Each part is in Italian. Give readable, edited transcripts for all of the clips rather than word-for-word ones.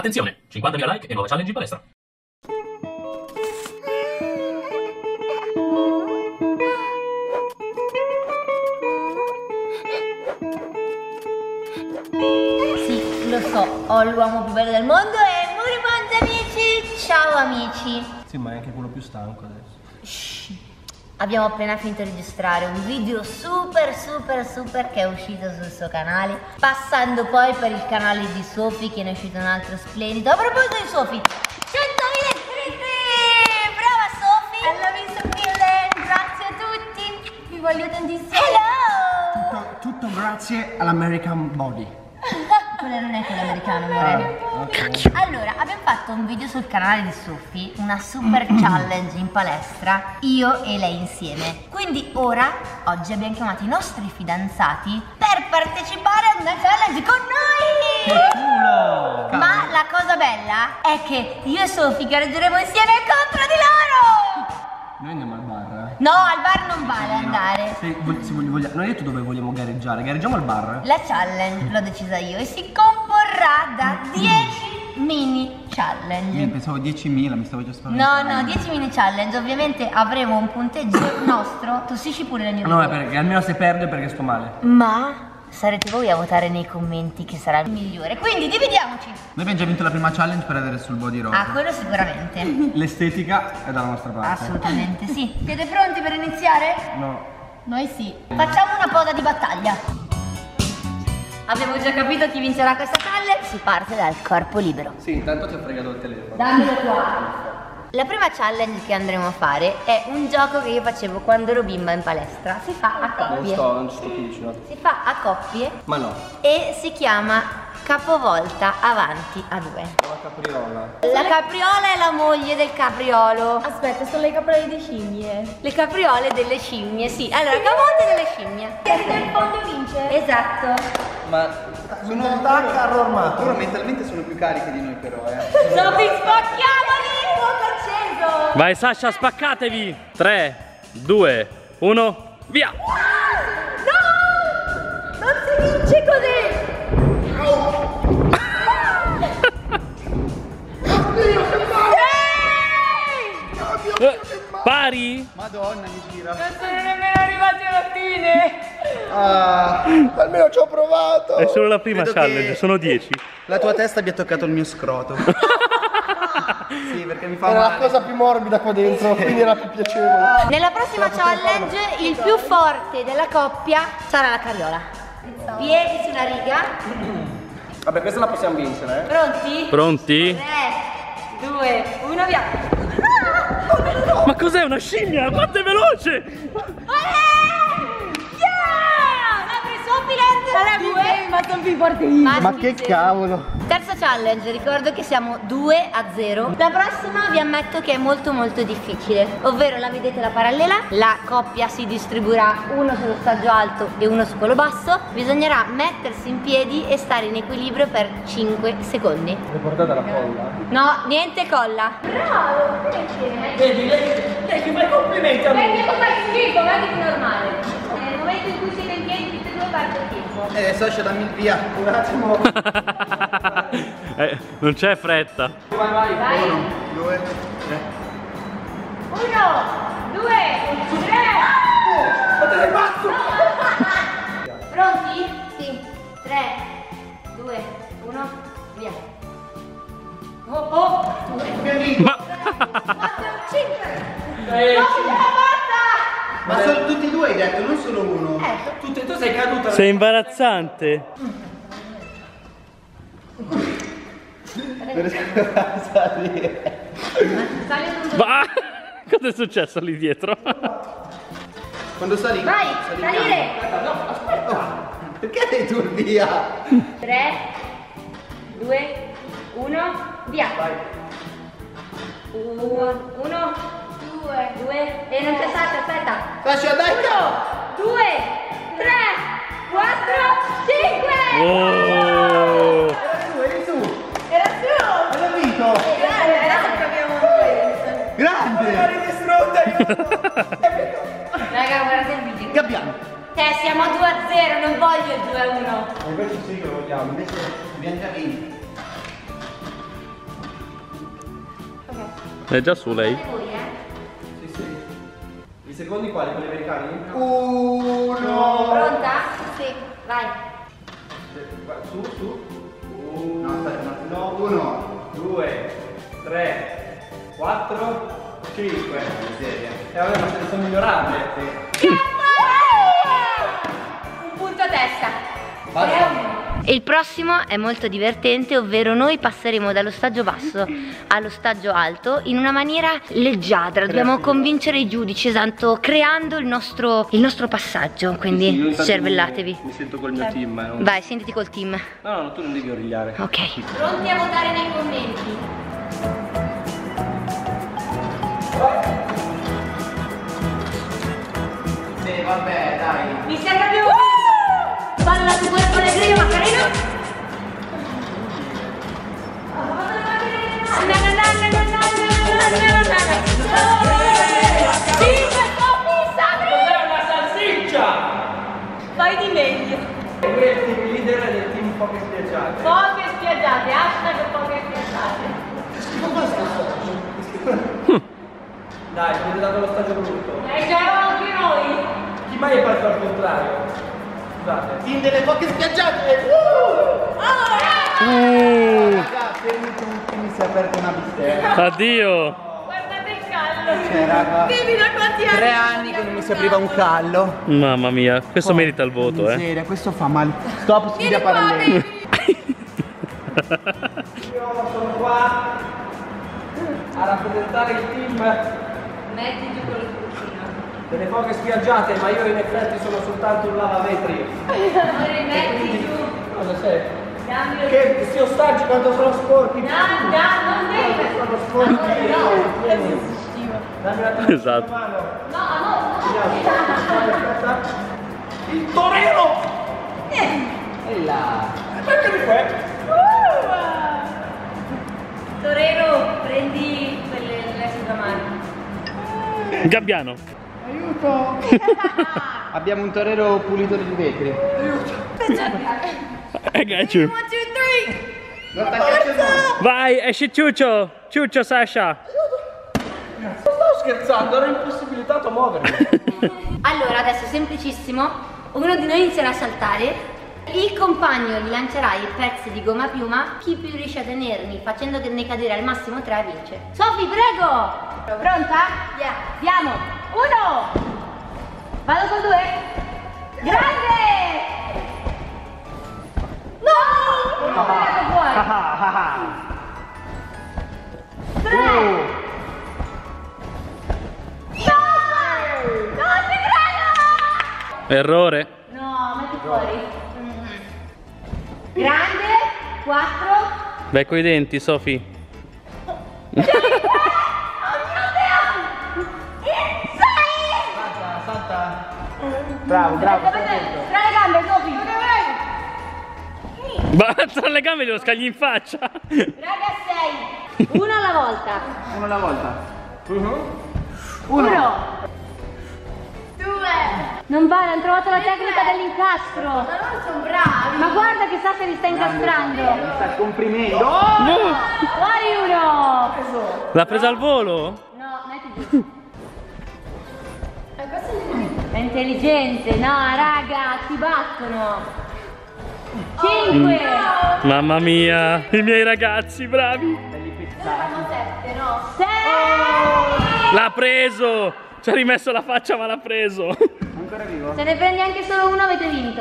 Attenzione, 50.000 like e nuova challenge in palestra. Sì, lo so, ho l'uomo più bello del mondo e moribondo amici, ciao amici. Sì, ma è anche quello più stanco adesso. Shh. Abbiamo appena finito di registrare un video super che è uscito sul suo canale, passando poi per il canale di Sophy che ne è uscito un altro splendido. A proposito di Sophy, 100.000 iscritti! Brava Sophy! Allora vi so mille, grazie a tutti, vi voglio tantissimo. Hello! Tutto grazie all'American Body. Quello non è quello americano, okay. Allora, abbiamo fatto un video sul canale di Sophy, una super challenge in palestra, io e lei insieme. Quindi ora, oggi abbiamo chiamato i nostri fidanzati per partecipare a una challenge con noi! Che culo! Ma la cosa bella è che io e Sophy gareggeremo insieme contro di loro! Noi andiamo al bar? No, al bar non vale andare. Non ho detto dove vogliamo gareggiare, gareggiamo al bar? La challenge l'ho decisa io e si comporrà da 10 mini challenge. Io pensavo 10.000, mi stavo già spaventando. No, no, 10 mini challenge, ovviamente avremo un punteggio nostro. Tossisci pure la mia vita. No, perché almeno se perdo è perché sto male. Ma sarete voi a votare nei commenti che sarà il migliore, quindi dividiamoci. Noi abbiamo già vinto la prima challenge per avere sul body rosa. Ah, quello sicuramente. L'estetica è dalla nostra parte. Assolutamente sì. Siete pronti per iniziare? No. Noi sì. Facciamo una posa di battaglia. Abbiamo già capito chi vincerà questa challenge. Si parte dal corpo libero. Sì, intanto ti ho fregato il telefono. Dammelo qua. La prima challenge che andremo a fare è un gioco che io facevo quando ero bimba in palestra. Si fa a coppie. Si fa a coppie. Ma no. E si chiama capovolta avanti a due. La capriola. La capriola è la moglie del capriolo. Aspetta, sono le capriole di scimmie. Le capriole delle scimmie, sì. Allora, capovolta delle scimmie. Perché il fondo vince. Esatto. Ma sono un carro armato. Loro mentalmente sono più cariche di noi però, Sophy, spacchiamoli! Vai Sascha, spaccatevi! 3, 2, 1, via! No! Non si vince così! Oddio, che male! Pari? Madonna, mi gira! Non sono nemmeno arrivati alla fine! Ah, almeno ci ho provato! È solo la prima challenge, sono 10. La tua testa abbia toccato il mio scroto. Sì, perché mi fa male. Era la cosa più morbida qua dentro, quindi era più piacevole. Nella prossima challenge il più forte della coppia sarà la carriola. Piedi sulla riga. Vabbè, questa la possiamo vincere. Pronti? Pronti? 3, 2, 1, via! Ma cos'è una scimmia? Fate veloce! Ma sono più forte io. Ma che cavolo. Terza challenge, ricordo che siamo 2-0. La prossima vi ammetto che è molto difficile. Ovvero la vedete la parallela. La coppia si distribuirà uno sullo stagio alto e uno su quello basso. Bisognerà mettersi in piedi e stare in equilibrio per 5 secondi. Ti portate la colla? No, niente colla. Bravo, piacere. Vedi, lei che fa i complimenti a me. Perché non fai schifo, guarda che normale. Nel momento in cui siete in piedi tutte e due parte il tempo. Sascha, dammi il via, un attimo. Non c'è fretta. Vai. 1, 2, 3. 1, 2, 3. Ma te sei pazzo? No. Pronti? Sì. 3, 2, 1, via. Oh. Ma ma sono tutti e due, hai detto, non solo uno. Tutti e due sei caduta. Sei imbarazzante. Ma cosa è successo lì dietro? Quando sali? Vai, salire! No, aspetta! Perché sei tu via? 3, 2, 1, via! Vai! 1, 2 e non cassate, aspetta. Sascha, dai. 1, 2, 3, 4, 5. Oh. Era su. L'ho vinto. Grande. Raga, guardate il video. Cambiamo. Siamo a 2-0, non voglio il 2-1. Ma invece sì che lo vogliamo, invece dobbiamo capire. È già su lei? Sì, sì. I secondi quali? Quelli americani? Uno! Pronta? Sì, vai. Su, su. Uno, due, tre, quattro, cinque. E ora allora, se ne sono migliorate. Sì. Un punto a testa. Basta. Il prossimo è molto divertente, ovvero noi passeremo dallo stagio basso allo stagio alto in una maniera leggiadra. Dobbiamo convincere i giudici, esatto, creando il nostro passaggio, quindi sì, cervellatevi. Mi sento col mio team. Non... Vai, sentiti col team. No, no, tu non devi origliare. Ok. Pronti a votare nei commenti? Sì, vabbè, dai. Mi sembra che balla tu quel allegria, Macarena! Dice Sophy, Sascha! Cos'è una salsiccia? Fai di meglio! E qui è il team leader del team Poche Spiaggiate. Poche Spiaggiate, hashtag Poche Spiaggiate. Dai, ci hai dato lo stagio brutto. E già eravamo anche noi! Chi mai è partito al contrario? Team delle Poche Spiaggiate! Raga, fermi tutti, mi si è aperta una bistecca. Addio! Guardate il callo! Cioè, raga, tre anni che non mi si apriva un callo. Mamma mia, questo merita il voto, miseria, eh! Miseria, questo fa male. Stop, sfida parallelo. Io sono qua a rappresentare il team. Metti giù quello delle Poche Spiaggiate, ma io in effetti sono soltanto un lavavetri. Non li metti giù. Cosa c'è? Che si ostaggi quando sono sporchi. No, no, non devi. Quando sono sporchi. No, è positivo. Dammi la tua esatto. Mano. No, no, no. Il torero! E là. Eccomi qua. Torero, prendi quelle asciugamani. Gabbiano. Aiuto! Abbiamo un torero pulito di vetri. Aiuto! I got you. 1, 2, 3! Vai, esce Ciuccio! Ciuccio, Sascha! Non stavo scherzando, ero impossibilitato a muovermi. Allora, adesso semplicissimo. Ognuno di noi inizierà a saltare. Il compagno gli lancerà i pezzi di gomma piuma. Chi più riesce a tenerli facendone cadere al massimo 3 vince. Sophy, prego! Pronta? Yeah. Andiamo! 1, vado con 2, grande! No! Non prego, vuoi? 3! No! Non ti prego! Errore! No, metti fuori. Grande, 4. Vai coi denti, Sophy. Bravo, bravo. Tra le gambe, Sophy. Tra le gambe glielo scagli in faccia. Raga, 6. Uno alla volta. Uno alla volta. Uno. 2. Non vale, hanno trovato la tecnica dell'incastro. Ma loro sono bravi. Ma guarda che Sascha li sta incastrando. Mi sta comprimendo. Fuori uno. L'ha presa al volo? No, metti giù. È intelligente, no raga, si battono. 5. Mamma mia, i miei ragazzi, bravi. Sono 7, no? 6. L'ha preso, ci ha rimesso la faccia ma l'ha preso. Ancora vivo. Se ne prendi anche solo uno avete vinto.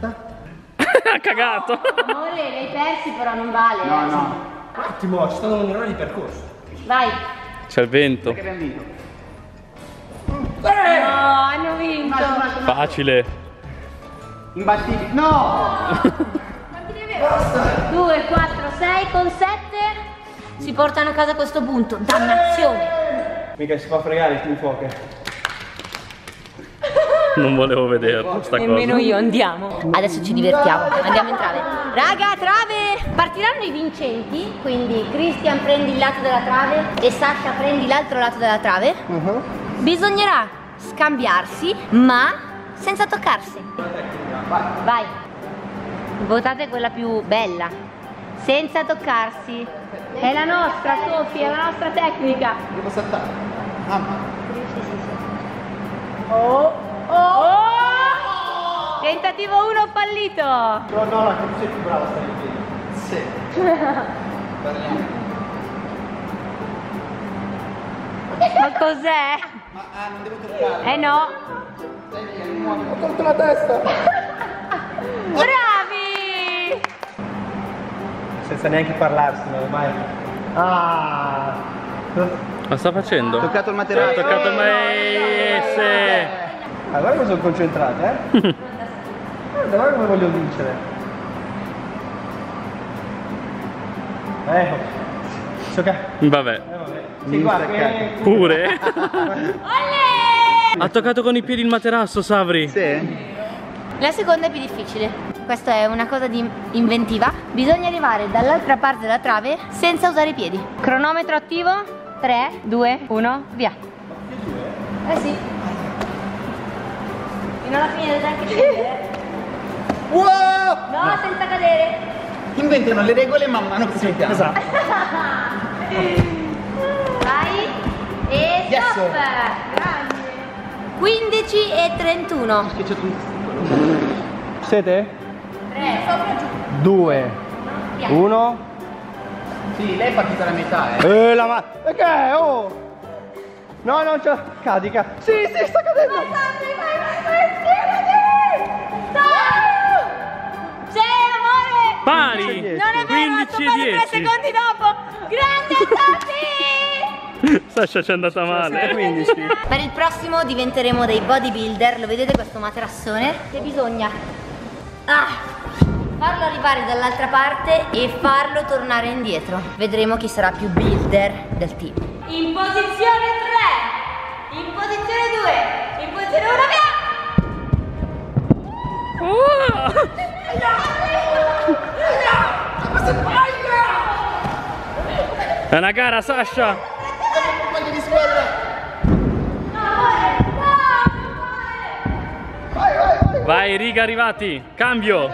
Ha cagato. No, amore, l'hai persi però non vale. No, no. Attimo, ci stanno un'ora di percorso. Vai. C'è il vento. No, hanno vinto! Facile! Imbattibili! No! Quanti ne avevo? 2, 4, 6 con 7 si portano a casa a questo punto. Dannazione! Mica si fa fregare il team Poker. Non volevo vederlo sta cosa. Nemmeno io, andiamo. Adesso ci divertiamo, andiamo in trave. Raga, trave! Partiranno i vincenti, quindi Christian prendi il lato della trave e Sascha prendi l'altro lato della trave. Bisognerà scambiarsi, ma senza toccarsi. Vai. Votate quella più bella. Senza toccarsi. È la nostra, Sophy, è la nostra tecnica. Devo saltare. Ah. Oh, oh, oh! Tentativo 1 fallito. No, no, no, tu sei più brava a stare in piedi. Sì. Parliamo. Ma cos'è? Ma non devo toccare. Eh no. Dai via, non muovi. Ho tolto la testa. Bravi! Senza neanche parlarsi, non ormai. Ah! Ma sta facendo? Ho toccato il materiale. Ho toccato il materiale. Allora mi sono concentrato, eh? Guarda come voglio vincere. Vabbè. Sì, guarda, pure ha toccato con i piedi il materasso, Savri. Sì. La seconda è più difficile. Questa è una cosa di inventiva. Bisogna arrivare dall'altra parte della trave senza usare i piedi. Cronometro attivo. 3, 2, 1, via. Eh sì. Fino alla fine deve anche cadere. Wow! No, no, senza cadere. Inventano le regole man mano che si mettiamo. Esatto. Vai e stop! Grande! 15:31. Siete? 3, 2, 1. Sì, lei è partita alla metà, eh! La ma... Che è? Oh! No, non c'è... Cadi, cadi! Sì, sì, sta cadendo! Vai, vai! Sì, amore! Pari! Non è vero, ha stoppato 3 secondi dopo! Grande, Sascha! Sascha ci è andata male. Per il prossimo diventeremo dei bodybuilder. Lo vedete questo materassone? Che bisogna farlo arrivare dall'altra parte e farlo tornare indietro. Vedremo chi sarà più builder del team. In posizione 3, in posizione 2, in posizione 1, via. È una gara, Sascha. Vai, riga, arrivati. Cambio.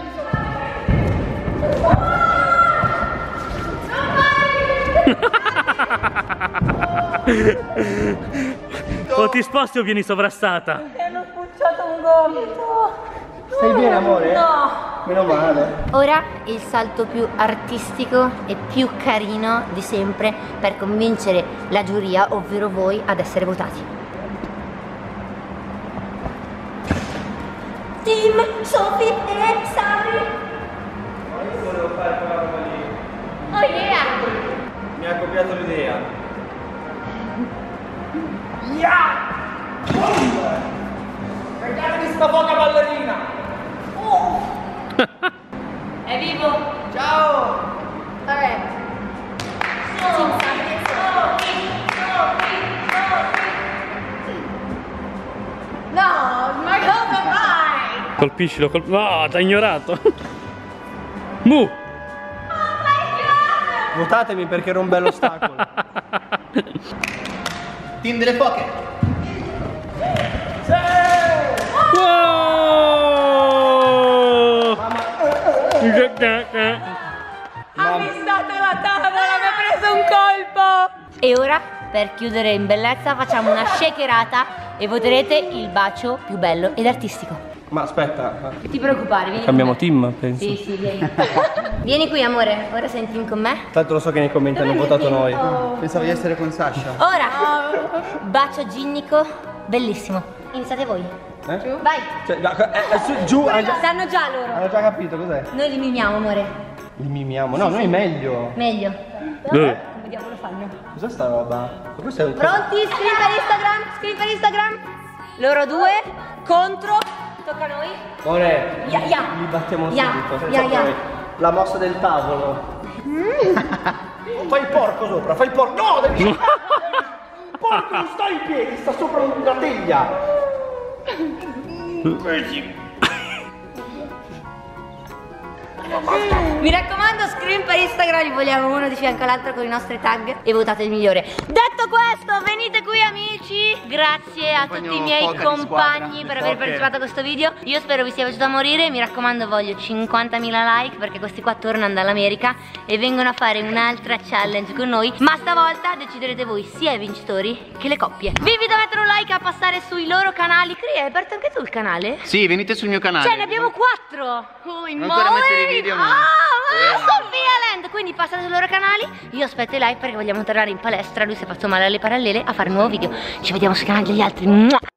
O ti sposti o vieni sovrastata. Mi hanno sprucciato un gomito. Stai bene, amore? No. Meno male. Ora il salto più artistico e più carino di sempre per convincere la giuria, ovvero voi, ad essere votati. Team Sophy e Savri. Ma io volevo fare quella roba lì. Oh yeah! Mi ha copiato l'idea. Yeah! Regalami sta poca ballerina! Oh! È vivo! Ciao! Vabbè. Sophy! No! Ma cosa fai? Colpiscilo, colpiscilo. No, t'ha ignorato. Mu! Oh my god! Votatemi perché rompe l'ostacolo. Team delle poche. Sì! Wow! Ha missato la tavola, mi ha preso un colpo. E ora, per chiudere in bellezza, facciamo una shakerata e voterete il bacio più bello ed artistico. Ma aspetta, ti preoccupare, vieni. Cambiamo team, penso. Sì, sì, vieni. Vieni qui, amore, ora sei in team con me. Tanto lo so che nei commenti hanno votato noi. Oh. Pensavo di essere con Sascha. Ora, bacio ginnico, bellissimo. Iniziate voi. Giù? Vai. Cioè, no, giù. Sanno già loro. Hanno già capito cos'è. Noi li mimiamo, amore. Li mimiamo? No, sì, noi sì. Meglio. Meglio. Vediamo lo fanno. Cos'è sta roba? Pronti? Scrivi per Instagram, scrivi per Instagram. Loro due contro. Tocca a noi. Ore, li battiamo subito. La mossa del tavolo. Fai il porco sopra, fai il porco. No, devi. Il porco non sta in piedi, sta sopra la teglia. Mi raccomando, scrivete per Instagram, li vogliamo uno di fianco all'altro con i nostri tag e votate il migliore. Detto questo, venite qui amici. Grazie a tutti i miei compagni per aver partecipato a questo video. Io spero vi sia piaciuto a morire. Mi raccomando, voglio 50.000 like perché questi qua tornano dall'America e vengono a fare un'altra challenge con noi. Ma stavolta deciderete voi sia i vincitori che le coppie. Vi invito a mettere un like, a passare sui loro canali. Chri, hai aperto anche tu il canale? Sì, venite sul mio canale. Cioè, ne abbiamo 4. Oh, in Sofia Land, quindi passate sui loro canali. Io aspetto i like perché vogliamo tornare in palestra. Lui si è fatto male alle parallele, a fare un nuovo video. Ci vediamo sui canali degli altri.